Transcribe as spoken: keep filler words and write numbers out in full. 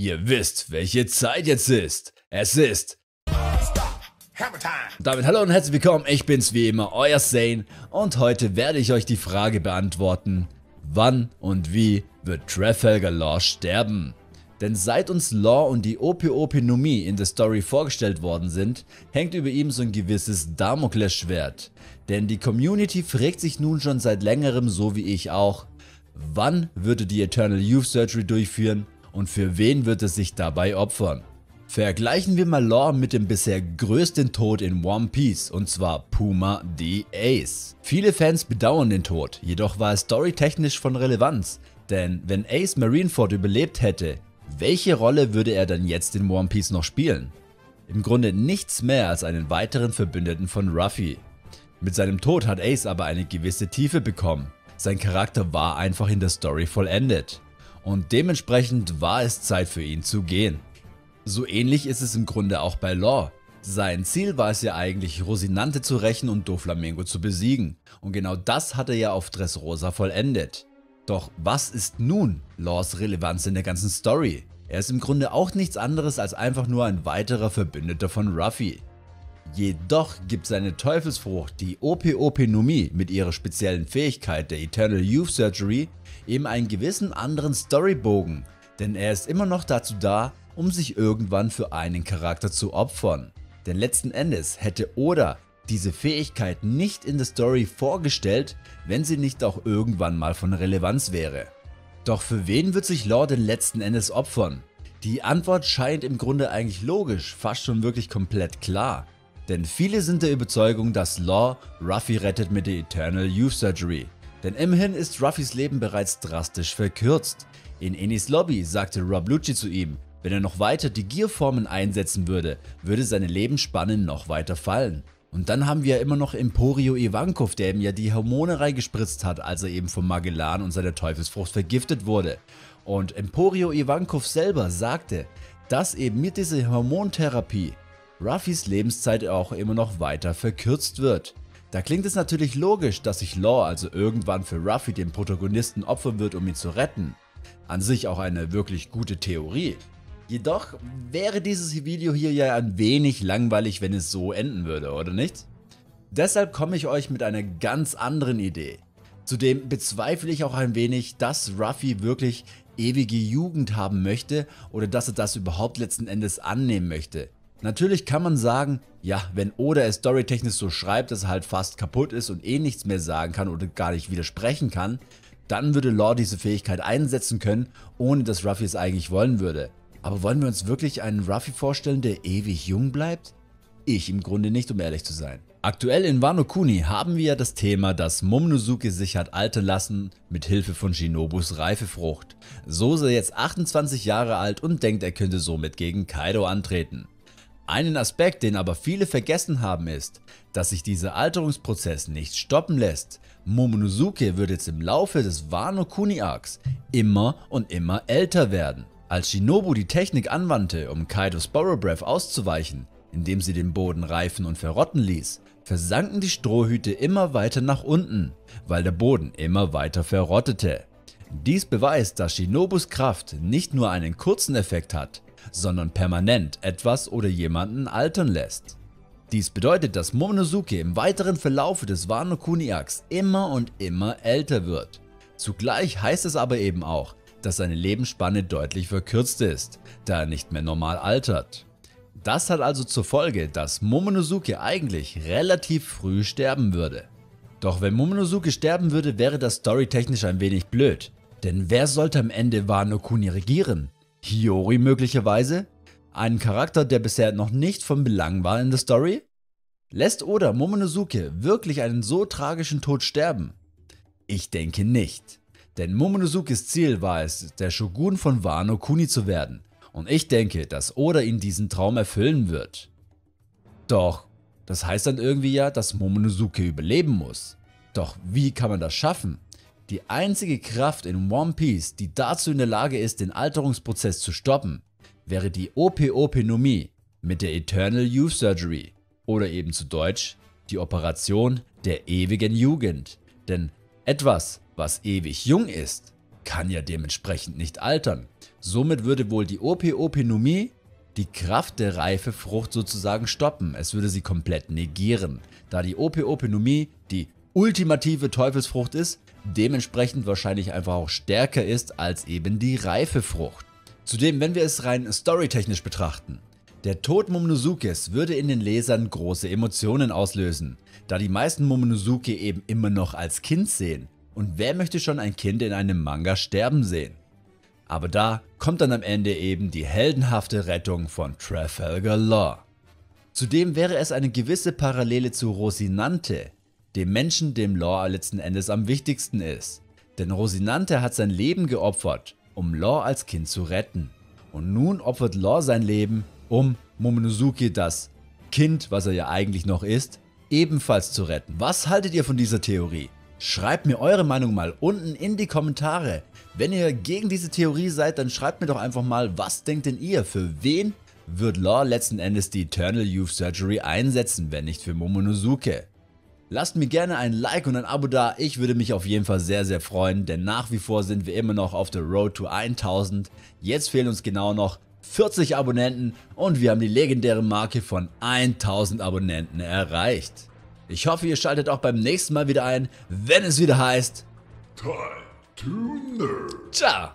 Ihr wisst, welche Zeit jetzt ist. Es ist... Damit hallo und herzlich willkommen, ich bin's wie immer, euer Zane, und heute werde ich euch die Frage beantworten, wann und wie wird Trafalgar Law sterben? Denn seit uns Law und die Opo-Opo-Nomi in der Story vorgestellt worden sind, hängt über ihm so ein gewisses Damoklesschwert. Denn die Community fragt sich nun schon seit längerem, so wie ich auch, wann würde die Eternal Youth Surgery durchführen? Und für wen wird es sich dabei opfern? Vergleichen wir mal Law mit dem bisher größten Tod in One Piece, und zwar Puma D. Ace. Viele Fans bedauern den Tod, jedoch war es storytechnisch von Relevanz, denn wenn Ace Marineford überlebt hätte, welche Rolle würde er dann jetzt in One Piece noch spielen? Im Grunde nichts mehr als einen weiteren Verbündeten von Ruffy. Mit seinem Tod hat Ace aber eine gewisse Tiefe bekommen, sein Charakter war einfach in der Story vollendet. Und dementsprechend war es Zeit für ihn zu gehen. So ähnlich ist es im Grunde auch bei Law. Sein Ziel war es ja eigentlich, Rosinante zu rächen und Doflamingo zu besiegen. Und genau das hat er ja auf Dressrosa vollendet. Doch was ist nun Laws Relevanz in der ganzen Story? Er ist im Grunde auch nichts anderes als einfach nur ein weiterer Verbündeter von Ruffy. Jedoch gibt seine Teufelsfrucht, die Ope-Ope-Nomi, mit ihrer speziellen Fähigkeit der Eternal Youth Surgery eben einen gewissen anderen Storybogen, denn er ist immer noch dazu da, um sich irgendwann für einen Charakter zu opfern. Denn letzten Endes hätte Oda diese Fähigkeit nicht in der Story vorgestellt, wenn sie nicht auch irgendwann mal von Relevanz wäre. Doch für wen wird sich Law denn letzten Endes opfern? Die Antwort scheint im Grunde eigentlich logisch, fast schon wirklich komplett klar. Denn viele sind der Überzeugung, dass Law Ruffy rettet mit der Eternal Youth Surgery. Denn immerhin ist Ruffys Leben bereits drastisch verkürzt. In Ennis Lobby sagte Rob Lucci zu ihm, wenn er noch weiter die Gearformen einsetzen würde, würde seine Lebensspanne noch weiter fallen. Und dann haben wir ja immer noch Emporio Ivankov, der ihm ja die Hormone reingespritzt hat, als er eben von Magellan und seiner Teufelsfrucht vergiftet wurde. Und Emporio Ivankov selber sagte, dass eben mit dieser Hormontherapie Ruffys Lebenszeit auch immer noch weiter verkürzt wird. Da klingt es natürlich logisch, dass sich Law also irgendwann für Ruffy den Protagonisten opfern wird, um ihn zu retten. An sich auch eine wirklich gute Theorie. Jedoch wäre dieses Video hier ja ein wenig langweilig, wenn es so enden würde, oder nicht? Deshalb komme ich euch mit einer ganz anderen Idee. Zudem bezweifle ich auch ein wenig, dass Ruffy wirklich ewige Jugend haben möchte oder dass er das überhaupt letzten Endes annehmen möchte. Natürlich kann man sagen, ja, wenn Oda es storytechnisch so schreibt, dass er halt fast kaputt ist und eh nichts mehr sagen kann oder gar nicht widersprechen kann, dann würde Law diese Fähigkeit einsetzen können, ohne dass Ruffy es eigentlich wollen würde. Aber wollen wir uns wirklich einen Ruffy vorstellen, der ewig jung bleibt? Ich im Grunde nicht, um ehrlich zu sein. Aktuell in Wano Kuni haben wir ja das Thema, dass Momonosuke sich hat altern lassen mit Hilfe von Shinobus Reifefrucht. So ist er jetzt achtundzwanzig Jahre alt und denkt, er könnte somit gegen Kaido antreten. Einen Aspekt, den aber viele vergessen haben, ist, dass sich dieser Alterungsprozess nicht stoppen lässt. Momonosuke wird jetzt im Laufe des Wano Kuni Arcs immer und immer älter werden. Als Shinobu die Technik anwandte, um Kaidos Borobreath auszuweichen, indem sie den Boden reifen und verrotten ließ, versanken die Strohhüte immer weiter nach unten, weil der Boden immer weiter verrottete. Dies beweist, dass Shinobus Kraft nicht nur einen kurzen Effekt hat, sondern permanent etwas oder jemanden altern lässt. Dies bedeutet, dass Momonosuke im weiteren Verlaufe des Wano Kuni Arcs immer und immer älter wird. Zugleich heißt es aber eben auch, dass seine Lebensspanne deutlich verkürzt ist, da er nicht mehr normal altert. Das hat also zur Folge, dass Momonosuke eigentlich relativ früh sterben würde. Doch wenn Momonosuke sterben würde, wäre das storytechnisch ein wenig blöd. Denn wer sollte am Ende Wano Kuni regieren? Hiyori möglicherweise? Einen Charakter, der bisher noch nicht von Belang war in der Story? Lässt Oda Momonosuke wirklich einen so tragischen Tod sterben? Ich denke nicht. Denn Momonosukes Ziel war es, der Shogun von Wano Kuni zu werden. Und ich denke, dass Oda ihn diesen Traum erfüllen wird. Doch, das heißt dann irgendwie ja, dass Momonosuke überleben muss. Doch wie kann man das schaffen? Die einzige Kraft in One Piece, die dazu in der Lage ist, den Alterungsprozess zu stoppen, wäre die Opo-Opo-Nomi mit der Eternal Youth Surgery oder eben zu Deutsch die Operation der ewigen Jugend. Denn etwas, was ewig jung ist, kann ja dementsprechend nicht altern. Somit würde wohl die Opo-Opo-Nomi die Kraft der reife Frucht sozusagen stoppen. Es würde sie komplett negieren, da die Opo-Opo-Nomi die ultimative Teufelsfrucht ist, dementsprechend wahrscheinlich einfach auch stärker ist als eben die reife Frucht. Zudem, wenn wir es rein storytechnisch betrachten, der Tod Momonosukes würde in den Lesern große Emotionen auslösen, da die meisten Momonosuke eben immer noch als Kind sehen, und wer möchte schon ein Kind in einem Manga sterben sehen? Aber da kommt dann am Ende eben die heldenhafte Rettung von Trafalgar Law. Zudem wäre es eine gewisse Parallele zu Rosinante, dem Menschen, dem Law letzten Endes am wichtigsten ist, denn Rosinante hat sein Leben geopfert, um Law als Kind zu retten, und nun opfert Law sein Leben, um Momonosuke, das Kind, was er ja eigentlich noch ist, ebenfalls zu retten. Was haltet ihr von dieser Theorie? Schreibt mir eure Meinung mal unten in die Kommentare. Wenn ihr gegen diese Theorie seid, dann schreibt mir doch einfach mal, was denkt denn ihr? Für wen wird Law letzten Endes die Eternal Youth Surgery einsetzen, wenn nicht für Momonosuke? Lasst mir gerne ein Like und ein Abo da, ich würde mich auf jeden Fall sehr sehr freuen, denn nach wie vor sind wir immer noch auf der Road to tausend. Jetzt fehlen uns genau noch vierzig Abonnenten und wir haben die legendäre Marke von tausend Abonnenten erreicht. Ich hoffe, ihr schaltet auch beim nächsten Mal wieder ein, wenn es wieder heißt Time to Nerd. Ciao!